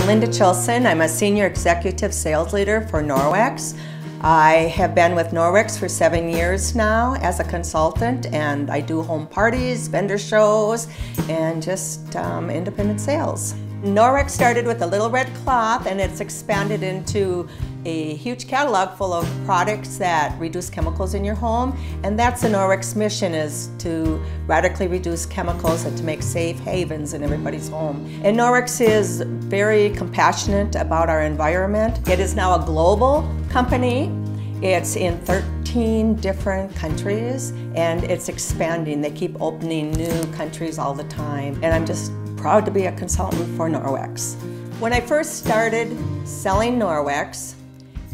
I'm Linda Chilson. I'm a Senior Executive Sales Leader for Norwex. I have been with Norwex for 7 years now as a consultant, and I do home parties, vendor shows, and just independent sales. Norwex started with a little red cloth, and it's expanded into a huge catalog full of products that reduce chemicals in your home, and that's the Norwex mission, is to radically reduce chemicals and to make safe havens in everybody's home. And Norwex is very compassionate about our environment. It is now a global company. It's in 13 different countries, and it's expanding. They keep opening new countries all the time, and I'm just proud to be a consultant for Norwex. When I first started selling Norwex,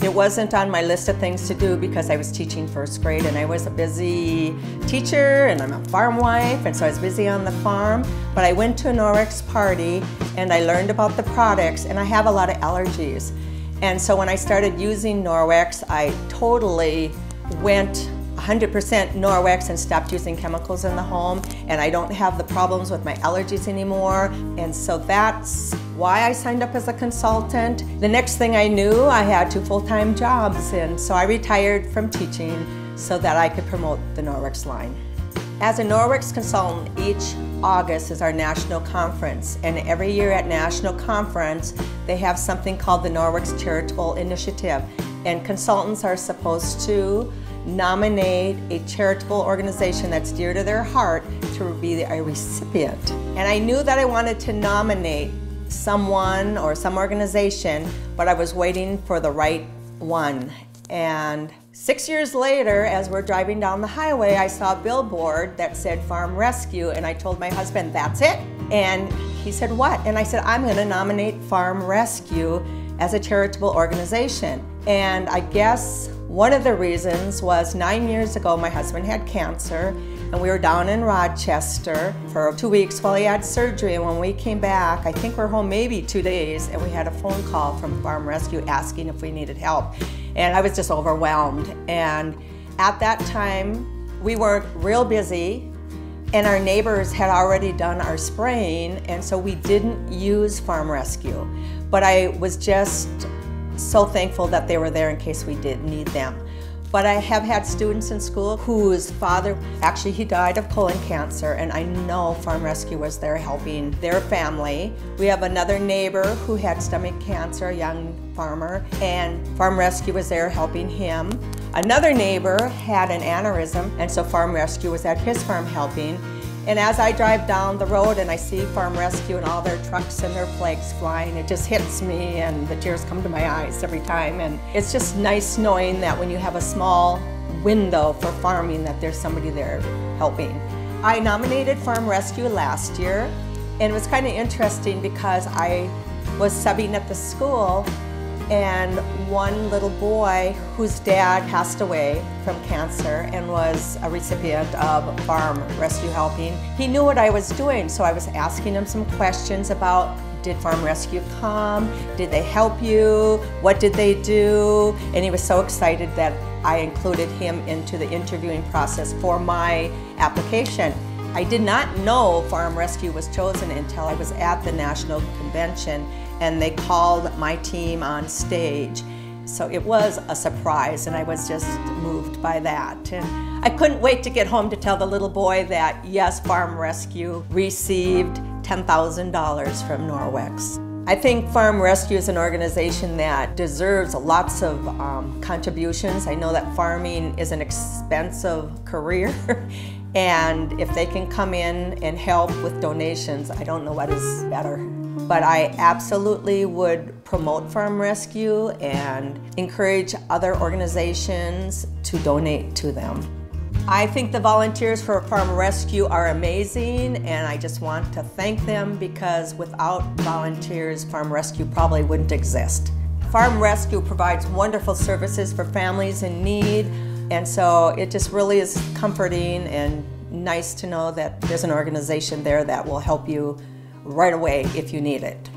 it wasn't on my list of things to do because I was teaching first grade, and I was a busy teacher, and I'm a farm wife, and so I was busy on the farm. But I went to a Norwex party and I learned about the products, and I have a lot of allergies. And so when I started using Norwex, I totally went 100% Norwex and stopped using chemicals in the home, and I don't have the problems with my allergies anymore. And so that's why I signed up as a consultant. The next thing I knew, I had 2 full-time jobs, and so I retired from teaching so that I could promote the Norwex line. As a Norwex consultant, each August is our national conference, and every year at national conference they have something called the Norwex Charitable Initiative, and consultants are supposed to nominate a charitable organization that's dear to their heart to be a recipient. And I knew that I wanted to nominate someone or some organization, but I was waiting for the right one. And 6 years later, as we're driving down the highway, I saw a billboard that said Farm Rescue, and I told my husband, "That's it?" And he said, "What?" And I said, "I'm going to nominate Farm Rescue as a charitable organization." And I guess one of the reasons was 9 years ago my husband had cancer, and we were down in Rochester for 2 weeks while he had surgery, and when we came back, I think we're home maybe 2 days, and we had a phone call from Farm Rescue asking if we needed help, and I was just overwhelmed. And at that time we weren't real busy, and our neighbors had already done our spraying, and so we didn't use Farm Rescue, but I was just so thankful that they were there in case we did need them. But I have had students in school whose father, actually he died of colon cancer, and I know Farm Rescue was there helping their family. We have another neighbor who had stomach cancer, a young farmer, and Farm Rescue was there helping him. Another neighbor had an aneurysm, and so Farm Rescue was at his farm helping. And as I drive down the road and I see Farm Rescue and all their trucks and their flags flying, it just hits me, and the tears come to my eyes every time. And it's just nice knowing that when you have a small window for farming, that there's somebody there helping. I nominated Farm Rescue last year, and it was kind of interesting because I was subbing at the school, and one little boy whose dad passed away from cancer and was a recipient of Farm Rescue helping, he knew what I was doing, so I was asking him some questions about, did Farm Rescue come? Did they help you? What did they do? And he was so excited that I included him into the interviewing process for my application. I did not know Farm Rescue was chosen until I was at the national convention, and they called my team on stage. So it was a surprise, and I was just moved by that. And I couldn't wait to get home to tell the little boy that, yes, Farm Rescue received $10,000 from Norwex. I think Farm Rescue is an organization that deserves lots of contributions. I know that farming is an expensive career, and if they can come in and help with donations, I don't know what is better. But I absolutely would promote Farm Rescue and encourage other organizations to donate to them. I think the volunteers for Farm Rescue are amazing, and I just want to thank them, because without volunteers, Farm Rescue probably wouldn't exist. Farm Rescue provides wonderful services for families in need, and so it just really is comforting and nice to know that there's an organization there that will help you right away if you need it.